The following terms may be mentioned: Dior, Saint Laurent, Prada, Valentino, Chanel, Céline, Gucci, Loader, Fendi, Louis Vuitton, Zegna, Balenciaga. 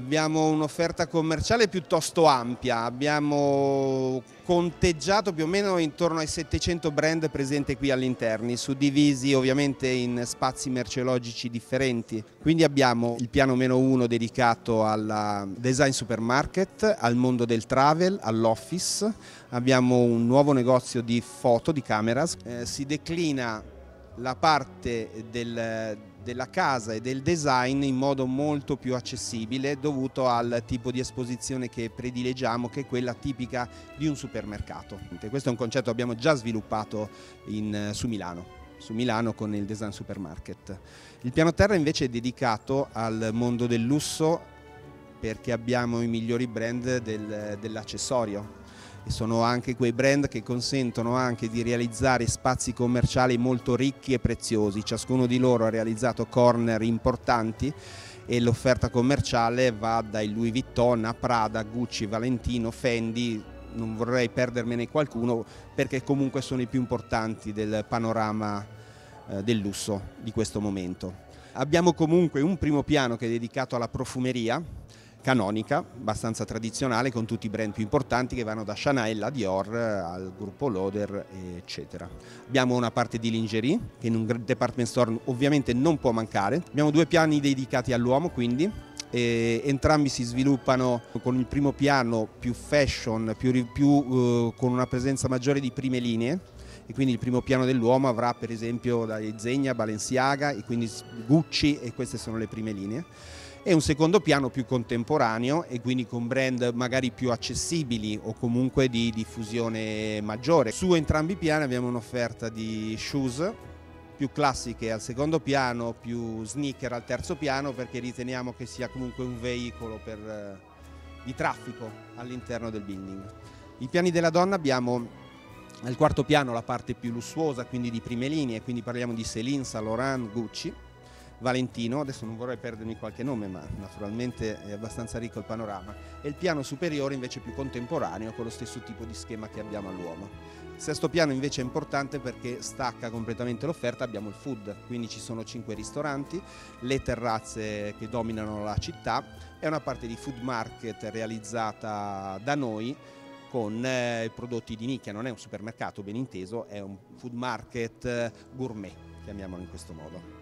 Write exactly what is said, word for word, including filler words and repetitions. Abbiamo un'offerta commerciale piuttosto ampia, abbiamo conteggiato più o meno intorno ai settecento brand presenti qui all'interno, suddivisi ovviamente in spazi merceologici differenti. Quindi abbiamo il piano meno uno dedicato al design supermarket, al mondo del travel, all'office, abbiamo un nuovo negozio di foto, di cameras, eh, si declina la parte del della casa e del design in modo molto più accessibile dovuto al tipo di esposizione che prediligiamo, che è quella tipica di un supermercato. Questo è un concetto che abbiamo già sviluppato in, su Milano, su Milano con il design supermarket. Il piano terra invece è dedicato al mondo del lusso perché abbiamo i migliori brand del, dell'accessorio. E sono anche quei brand che consentono anche di realizzare spazi commerciali molto ricchi e preziosi. Ciascuno di loro ha realizzato corner importanti e l'offerta commerciale va dai Louis Vuitton a Prada, Gucci, Valentino, Fendi, non vorrei perdermene qualcuno perché comunque sono i più importanti del panorama eh, del lusso di questo momento. Abbiamo comunque un primo piano che è dedicato alla profumeria canonica, abbastanza tradizionale, con tutti i brand più importanti che vanno da Chanel a Dior al gruppo Loader eccetera. Abbiamo una parte di lingerie che in un department store ovviamente non può mancare. Abbiamo due piani dedicati all'uomo, quindi e entrambi si sviluppano con il primo piano più fashion, più, più eh, con una presenza maggiore di prime linee, e quindi il primo piano dell'uomo avrà per esempio dai Zegna, Balenciaga e quindi Gucci, e queste sono le prime linee. E un secondo piano più contemporaneo e quindi con brand magari più accessibili o comunque di diffusione maggiore. Su entrambi i piani abbiamo un'offerta di shoes più classiche al secondo piano, più sneaker al terzo piano, perché riteniamo che sia comunque un veicolo per, di traffico all'interno del building. I piani della donna abbiamo al quarto piano la parte più lussuosa, quindi di prime linee, quindi parliamo di Céline, Saint Laurent, Gucci, Valentino, adesso non vorrei perdermi qualche nome ma naturalmente è abbastanza ricco il panorama, e il piano superiore invece più contemporaneo con lo stesso tipo di schema che abbiamo all'uomo. Il sesto piano invece è importante perché stacca completamente l'offerta, abbiamo il food, quindi ci sono cinque ristoranti, le terrazze che dominano la città e una parte di food market realizzata da noi con eh, prodotti di nicchia, non è un supermercato ben inteso, è un food market gourmet, chiamiamolo in questo modo.